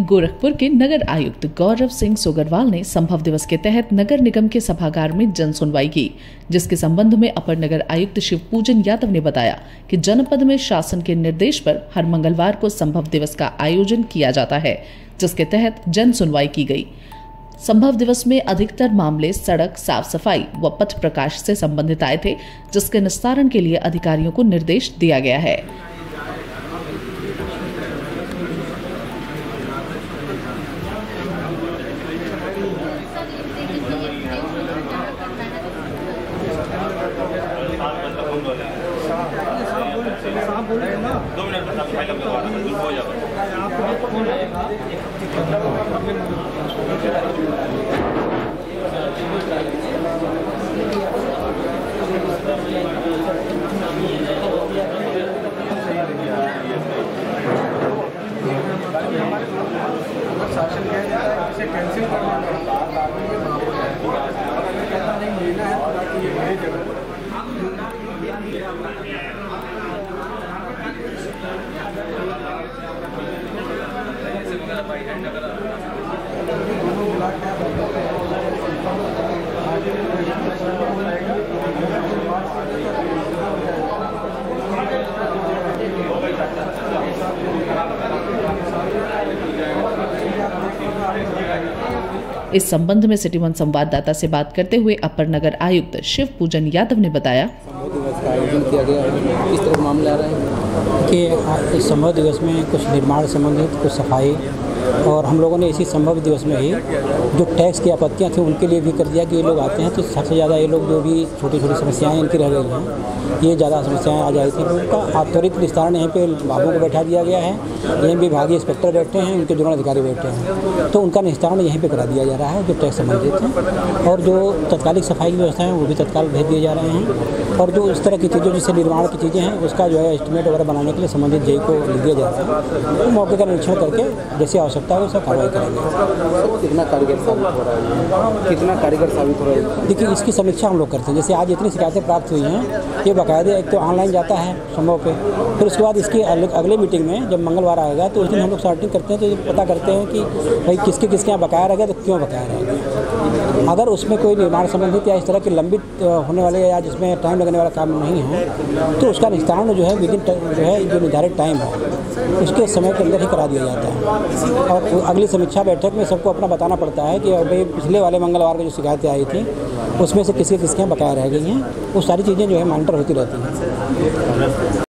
गोरखपुर के नगर आयुक्त गौरव सिंह सोगरवाल ने संभव दिवस के तहत नगर निगम के सभागार में जन सुनवाई की, जिसके संबंध में अपर नगर आयुक्त शिवपूजन यादव ने बताया कि जनपद में शासन के निर्देश पर हर मंगलवार को संभव दिवस का आयोजन किया जाता है, जिसके तहत जन सुनवाई की गई। संभव दिवस में अधिकतर मामले सड़क, साफ सफाई व पथ प्रकाश से संबंधित आए थे, जिसके निस्तारण के लिए अधिकारियों को निर्देश दिया गया है। इस संबंध में सिटी वन संवाददाता से बात करते हुए अपर नगर आयुक्त शिवपूजन यादव ने बताया, संभव दिवस का आयोजन किया गया है। इस तरह मामला आ रहा है कि इस संभव दिवस में कुछ निर्माण संबंधित, कुछ सफाई, और हम लोगों ने इसी संभव दिवस में ही जो टैक्स की आपत्तियाँ थी उनके लिए भी कर दिया कि ये लोग आते हैं तो सबसे ज़्यादा ये लोग जो भी छोटी छोटी समस्याएं इनकी रह गई हैं, ये ज़्यादा समस्याएं आ जाती हैं, उनका त्वरित निस्तारण यहीं पे बाबू को बैठा दिया गया है। यहीं विभागीय इंस्पेक्टर बैठे हैं, उनके जोनल अधिकारी बैठे हैं, तो उनका निस्तारण यहीं पर करा दिया जा रहा है जो टैक्स संबंधित है। और जो तत्कालिक सफाई की व्यवस्था है वो भी तत्काल भेज दिए जा रहे हैं, और जो इस तरह की चीज़ें जिससे निर्माण की चीज़ें हैं उसका जो है एस्टिमेट वगैरह बनाने के लिए संबंधित जेई को दिया जा रहा है। मौके का निरीक्षण करके जैसे आवश्यकता है उसका कार्रवाई करेंगे। कितना कारीगर साबित हो रहा है देखिए, इसकी समीक्षा हम लोग करते हैं। जैसे आज इतनी शिकायतें प्राप्त हुई हैं, ये बाकायदा एक तो ऑनलाइन जाता है संभव पे, फिर उसके बाद इसकी अगले मीटिंग में जब मंगलवार आएगा तो उस दिन हम लोग सॉर्टिंग करते हैं, तो ये पता करते हैं कि भाई किसके किसके यहाँ बकाया रहेगा, तो क्यों बकाया रहेगा। अगर उसमें कोई निर्माण संबंधित या इस तरह के लंबित होने वाले या जिसमें टाइम लगने वाला काम नहीं है तो उसका निस्तारण जो है विदिन जो है जो निर्धारित टाइम है उसके समय के अंदर ही करा दिया जाता है। और अगली समीक्षा बैठक में सबको अपना बताना पड़ता है कि भाई पिछले वाले मंगलवार को जो शिकायतें आई थी उसमें से किसके किसके बकाया रह गई हैं, वो सारी चीज़ें जो है मॉनिटर होती रहती हैं।